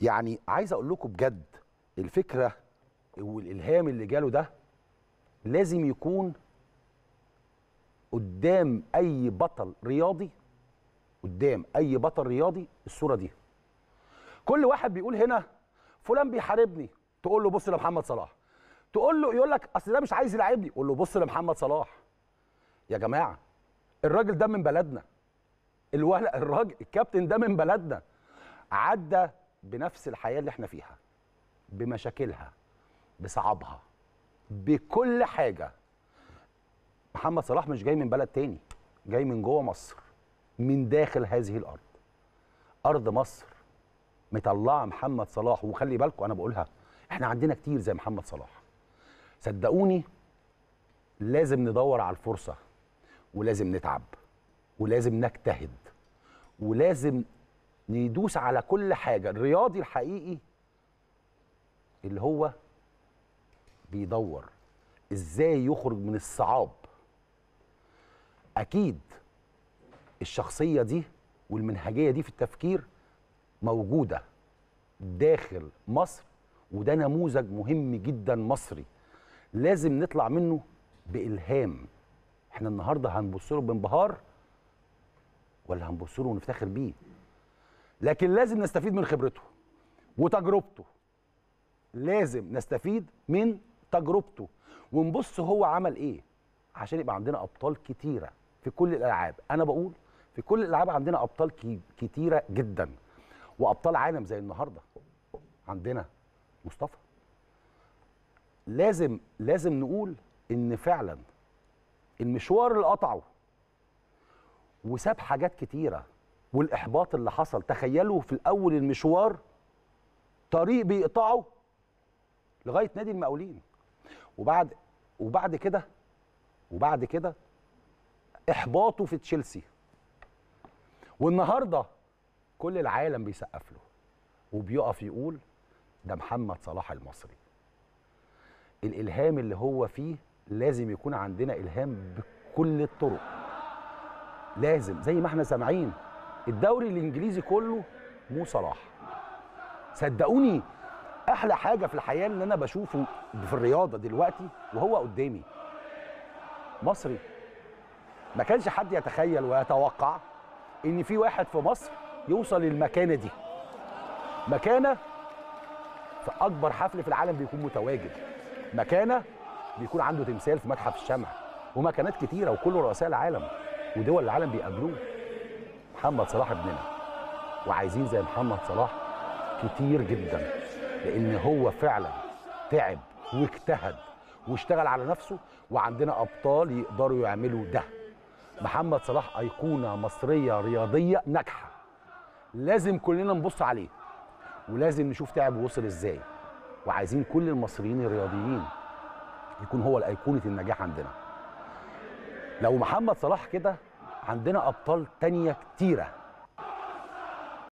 يعني عايز اقول لكم بجد الفكره والالهام اللي جاله ده لازم يكون قدام اي بطل رياضي، قدام اي بطل رياضي الصوره دي. كل واحد بيقول هنا فلان بيحاربني، تقول له بص لمحمد صلاح، تقول له يقول لك اصل ده مش عايز يلعبني، قول له بص لمحمد صلاح. يا جماعه الراجل ده من بلدنا، الراجل الكابتن ده من بلدنا، عدى بنفس الحياه اللي احنا فيها، بمشاكلها، بصعبها، بكل حاجه. محمد صلاح مش جاي من بلد تاني، جاي من جوه مصر، من داخل هذه الارض. ارض مصر مطلعه محمد صلاح. وخلي بالكم انا بقولها، احنا عندنا كتير زي محمد صلاح. صدقوني لازم ندور على الفرصه، ولازم نتعب، ولازم نجتهد، ولازم ندوس على كل حاجه. الرياضي الحقيقي اللي هو بيدور ازاي يخرج من الصعاب. اكيد الشخصيه دي والمنهجيه دي في التفكير موجوده داخل مصر، وده نموذج مهم جدا مصري لازم نطلع منه بالهام. احنا النهارده هنبص له بانبهار ولا هنبص له ونفتخر بيه؟ لكن لازم نستفيد من خبرته وتجربته، لازم نستفيد من تجربته ونبص هو عمل ايه، عشان يبقى عندنا ابطال كتيره في كل الالعاب. انا بقول في كل الالعاب عندنا ابطال كتيره جدا، وابطال عالم زي النهارده عندنا مصطفى. لازم نقول ان فعلا المشوار اللي قطعه وساب حاجات كتيره، والاحباط اللي حصل. تخيلوا في الاول المشوار طريق بيقطعه لغايه نادي المقاولين، وبعد كده احباطه في تشيلسي، والنهارده كل العالم بيسقف له وبيقف يقول ده محمد صلاح المصري. الالهام اللي هو فيه لازم يكون عندنا الهام بكل الطرق. لازم زي ما احنا سامعين الدوري الانجليزي كله مو صلاح. صدقوني احلى حاجه في الحياه اللي انا بشوفه في الرياضه دلوقتي وهو قدامي مصري. ما كانش حد يتخيل ويتوقع ان في واحد في مصر يوصل للمكانه دي، مكانه في اكبر حفل في العالم بيكون متواجد، مكانه بيكون عنده تمثال في متحف الشمع، ومكانات كتيره، وكل رؤساء العالم ودول العالم بيقابلوه. محمد صلاح ابننا، وعايزين زي محمد صلاح كتير جدا، لان هو فعلا تعب واجتهد واشتغل على نفسه، وعندنا ابطال يقدروا يعملوا ده. محمد صلاح ايقونه مصريه رياضيه ناجحه، لازم كلنا نبص عليه، ولازم نشوف تعبه وصل ازاي. وعايزين كل المصريين الرياضيين يكون هو الايقونه النجاح عندنا. لو محمد صلاح كده عندنا ابطال تانيه كتيره.